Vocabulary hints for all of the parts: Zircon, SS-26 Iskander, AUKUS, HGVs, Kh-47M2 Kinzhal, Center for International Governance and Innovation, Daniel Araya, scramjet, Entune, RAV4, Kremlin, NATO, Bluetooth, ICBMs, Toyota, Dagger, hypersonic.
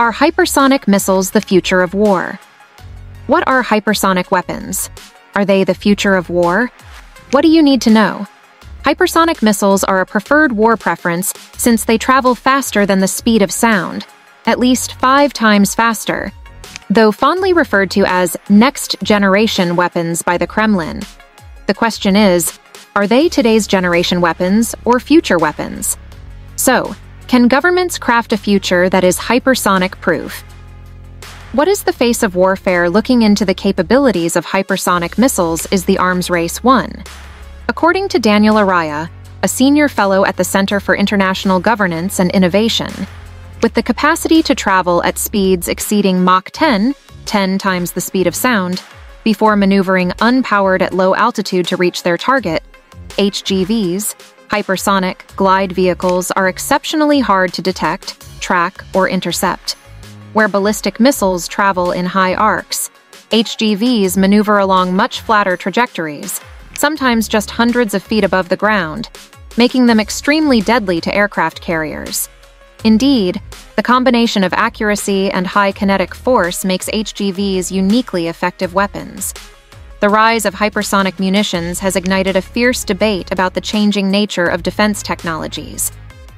Are hypersonic missiles the future of war? What are hypersonic weapons? Are they the future of war? What do you need to know? Hypersonic missiles are a preferred war preference since they travel faster than the speed of sound, at least 5 times faster, though fondly referred to as next-generation weapons by the Kremlin. The question is, are they today's generation weapons or future weapons? So, can governments craft a future that is hypersonic-proof? What is the face of warfare looking into the capabilities of hypersonic missiles is the arms race one. According to Daniel Araya, a senior fellow at the Center for International Governance and Innovation, with the capacity to travel at speeds exceeding Mach 10, 10 times the speed of sound, before maneuvering unpowered at low altitude to reach their target, HGVs, hypersonic glide vehicles are exceptionally hard to detect, track, or intercept. Where ballistic missiles travel in high arcs, HGVs maneuver along much flatter trajectories, sometimes just hundreds of feet above the ground, making them extremely deadly to aircraft carriers. Indeed, the combination of accuracy and high kinetic force makes HGVs uniquely effective weapons. The rise of hypersonic munitions has ignited a fierce debate about the changing nature of defense technologies.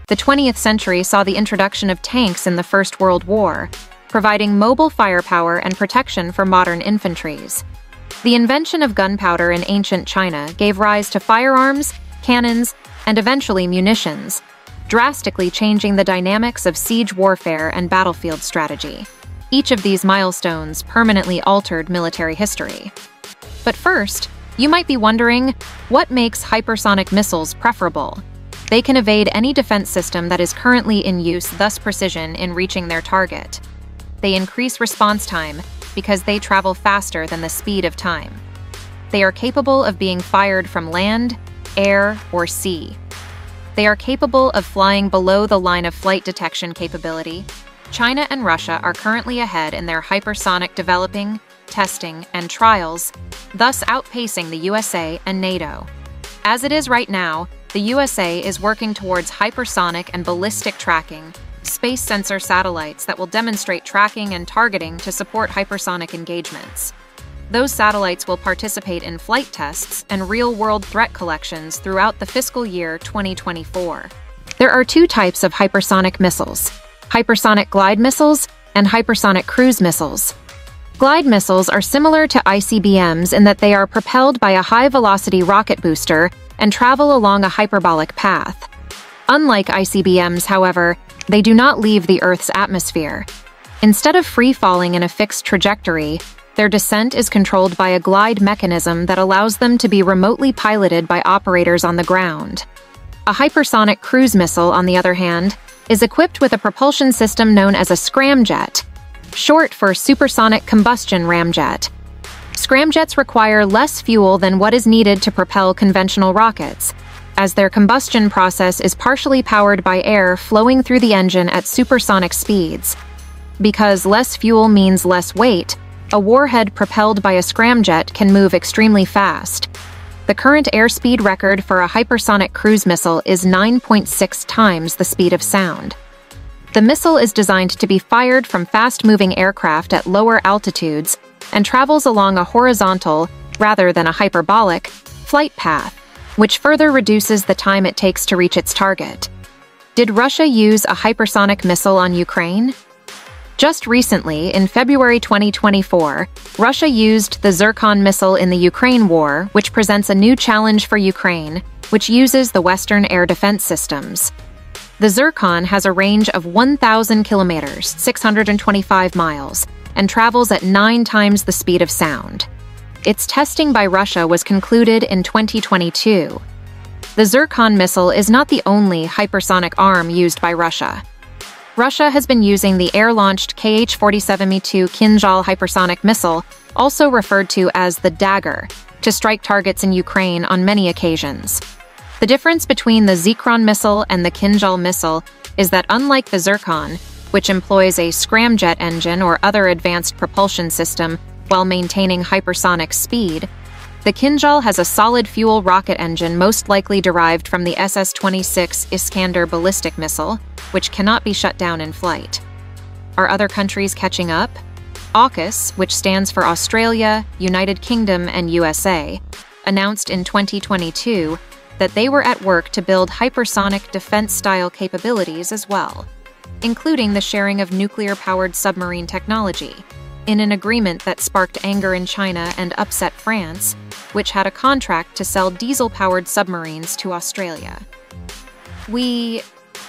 The 20th century saw the introduction of tanks in the First World War, providing mobile firepower and protection for modern infantries. The invention of gunpowder in ancient China gave rise to firearms, cannons, and eventually munitions, drastically changing the dynamics of siege warfare and battlefield strategy. Each of these milestones permanently altered military history. But first, you might be wondering, what makes hypersonic missiles preferable? They can evade any defense system that is currently in use, thus precision in reaching their target. They increase response time because they travel faster than the speed of time. They are capable of being fired from land, air, or sea. They are capable of flying below the line of flight detection capability. China and Russia are currently ahead in their hypersonic developing, testing, and trials, thus outpacing the USA and NATO. As it is right now, the USA is working towards hypersonic and ballistic tracking, space sensor satellites that will demonstrate tracking and targeting to support hypersonic engagements. Those satellites will participate in flight tests and real-world threat collections throughout the fiscal year 2024. There are 2 types of hypersonic missiles: hypersonic glide missiles and hypersonic cruise missiles. Glide missiles are similar to ICBMs in that they are propelled by a high-velocity rocket booster and travel along a hyperbolic path. Unlike ICBMs, however, they do not leave the Earth's atmosphere. Instead of free-falling in a fixed trajectory, their descent is controlled by a glide mechanism that allows them to be remotely piloted by operators on the ground. A hypersonic cruise missile, on the other hand, is equipped with a propulsion system known as a scramjet, short for supersonic combustion ramjet. Scramjets require less fuel than what is needed to propel conventional rockets, as their combustion process is partially powered by air flowing through the engine at supersonic speeds. Because less fuel means less weight, a warhead propelled by a scramjet can move extremely fast. The current airspeed record for a hypersonic cruise missile is 9.6 times the speed of sound. The missile is designed to be fired from fast-moving aircraft at lower altitudes and travels along a horizontal, rather than a hyperbolic, flight path, which further reduces the time it takes to reach its target. Did Russia use a hypersonic missile on Ukraine? Just recently, in February 2024, Russia used the Zircon missile in the Ukraine war, which presents a new challenge for Ukraine, which uses the Western air defense systems. The Zircon has a range of 1,000 kilometers, 625 miles, and travels at 9 times the speed of sound. Its testing by Russia was concluded in 2022. The Zircon missile is not the only hypersonic arm used by Russia. Russia has been using the air-launched Kh-47M2 Kinzhal hypersonic missile, also referred to as the Dagger, to strike targets in Ukraine on many occasions. The difference between the Zircon missile and the Kinzhal missile is that unlike the Zircon, which employs a scramjet engine or other advanced propulsion system while maintaining hypersonic speed, the Kinzhal has a solid-fuel rocket engine most likely derived from the SS-26 Iskander ballistic missile, which cannot be shut down in flight. Are other countries catching up? AUKUS, which stands for Australia, United Kingdom, and USA, announced in 2022 that they were at work to build hypersonic defense-style capabilities as well, including the sharing of nuclear-powered submarine technology, in an agreement that sparked anger in China and upset France, which had a contract to sell diesel-powered submarines to Australia. We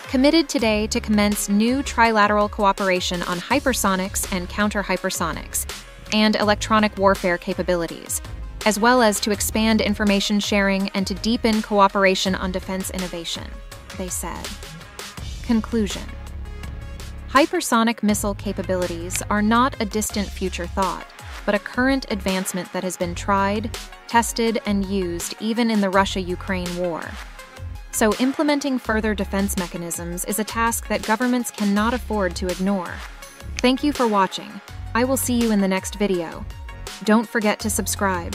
committed today to commence new trilateral cooperation on hypersonics and counter-hypersonics, and electronic warfare capabilities, as well as to expand information sharing and to deepen cooperation on defense innovation, they said. Conclusion. Hypersonic missile capabilities are not a distant future thought, but a current advancement that has been tried, tested, and used even in the Russia-Ukraine war. So implementing further defense mechanisms is a task that governments cannot afford to ignore. Thank you for watching. I will see you in the next video. Don't forget to subscribe.